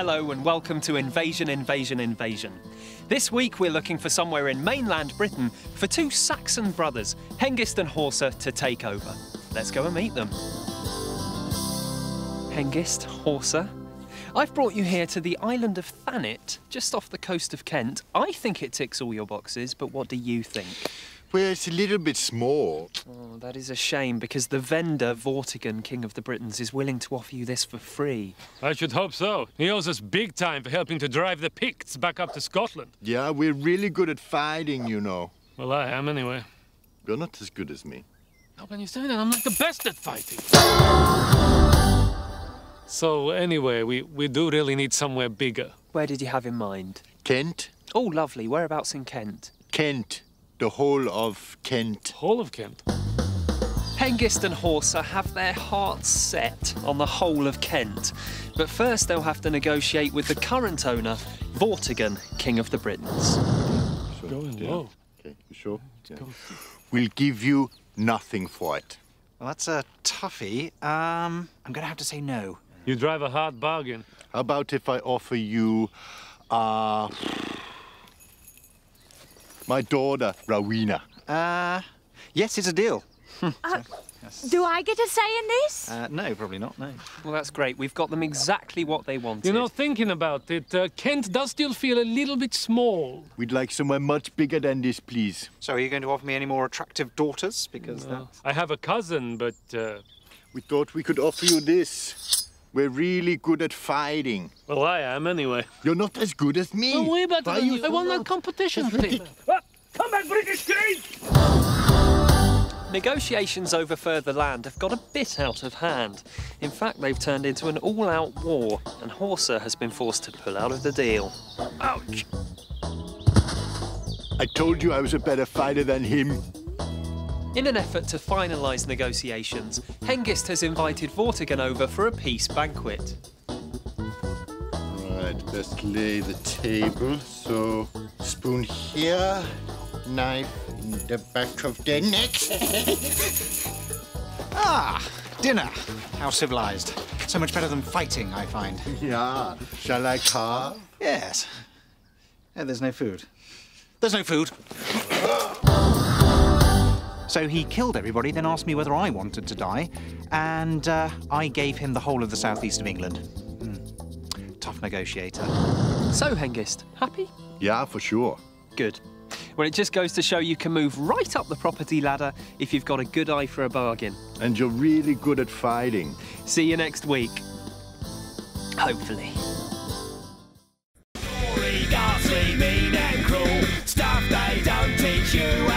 Hello and welcome to Invasion. This week we're looking for somewhere in mainland Britain for two Saxon brothers, Hengist and Horsa, to take over. Let's go and meet them. Hengist, Horsa, I've brought you here to the island of Thanet, just off the coast of Kent. I think it ticks all your boxes, but what do you think? Well, it's a little bit small. Oh, that is a shame, because the vendor, Vortigern, King of the Britons, is willing to offer you this for free. I should hope so. He owes us big time for helping to drive the Picts back up to Scotland. Yeah, we're really good at fighting, you know. Well, I am, anyway. You're not as good as me. No, when you say that, I'm not the best at fighting. So, anyway, we do really need somewhere bigger. Where did you have in mind? Kent. Oh, lovely. Whereabouts in Kent? Kent. The whole of Kent. Whole of Kent? Hengist and Horsa have their hearts set on the whole of Kent. But first they'll have to negotiate with the current owner, Vortigern, King of the Britons. Sure. Okay, you sure? Yeah. We'll give you nothing for it. Well, that's a toughie. I'm going to have to say no. You drive a hard bargain. How about if I offer you... my daughter, Rowena. Yes, it's a deal. Yes. Do I get a say in this? No, probably not, no. Well, that's great. We've got them exactly what they wanted. You know, thinking about it, Kent does still feel a little bit small. We'd like somewhere much bigger than this, please. So are you going to offer me any more attractive daughters? Because no. I have a cousin, but... We thought we could offer you this. We're really good at fighting. Well, I am, anyway. You're not as good as me. No way, but I won that competition, please. Come back, British King! Negotiations over further land have got a bit out of hand. In fact, they've turned into an all-out war, and Horsa has been forced to pull out of the deal. Ouch! I told you I was a better fighter than him. In an effort to finalise negotiations, Hengist has invited Vortigern over for a peace banquet. Right, best lay the table. So, spoon here, knife in the back of the neck. Ah, dinner. How civilised. So much better than fighting, I find. Yeah. Shall I carve? Yes. Yeah, there's no food. There's no food. So he killed everybody, then asked me whether I wanted to die, and I gave him the whole of the southeast of England. Tough negotiator. So, Hengist, happy? Yeah, for sure. Good. Well, it just goes to show you can move right up the property ladder if you've got a good eye for a bargain. And you're really good at fighting. See you next week. Hopefully. Gory, ghastly, mean and cruel, stuff they don't teach you.